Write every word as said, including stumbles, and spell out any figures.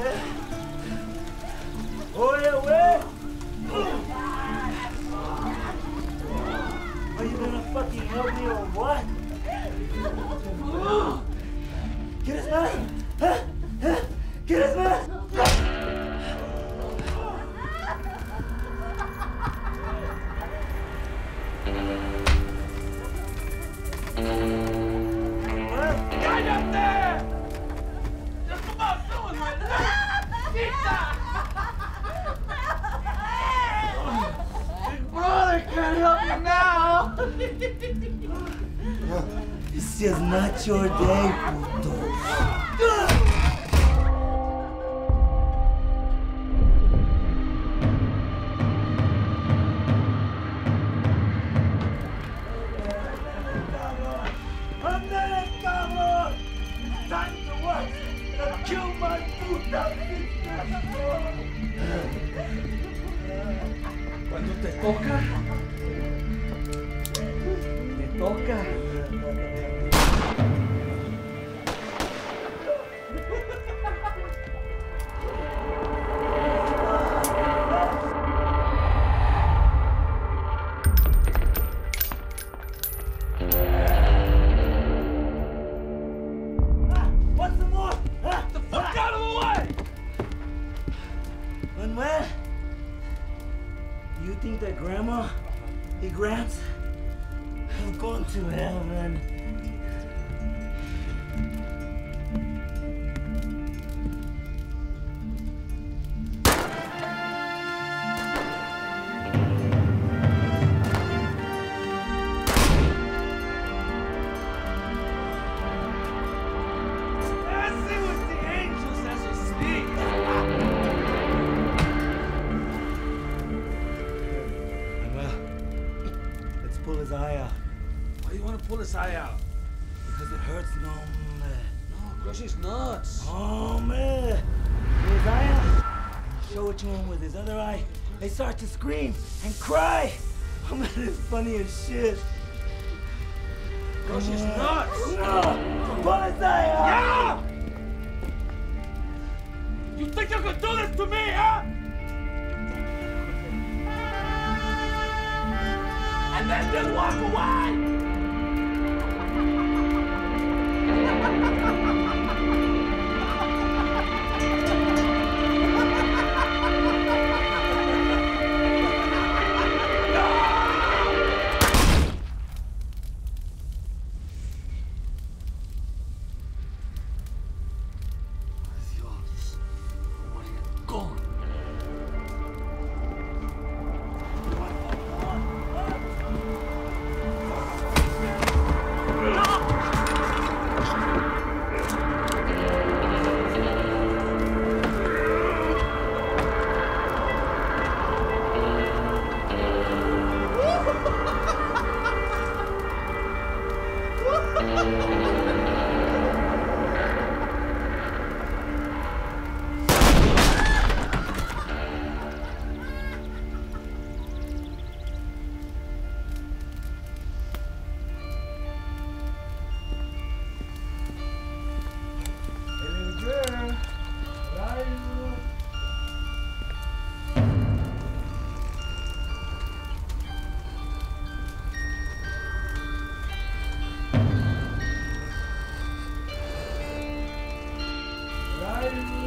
Are you gonna fucking help me or what? Get his man! Huh? Huh? Get his man! This is not your day, puto. Andere, cabrón! Time to what? To kill my puta. Cuando te toca, te toca. Manuel, you think that grandma, he grabs? I'm going to hell, man. Pull his eye out. Why do you want to pull his eye out? Because it hurts, no man. No, crush his nuts. Oh man. Pull his eye out. Show it to him with his other eye. They start to scream and cry. Oh man, it's funny as shit. Crush his nuts. No. Pull his eye out. Yeah! You think you could do this to me, huh? And then just walk away! Bye.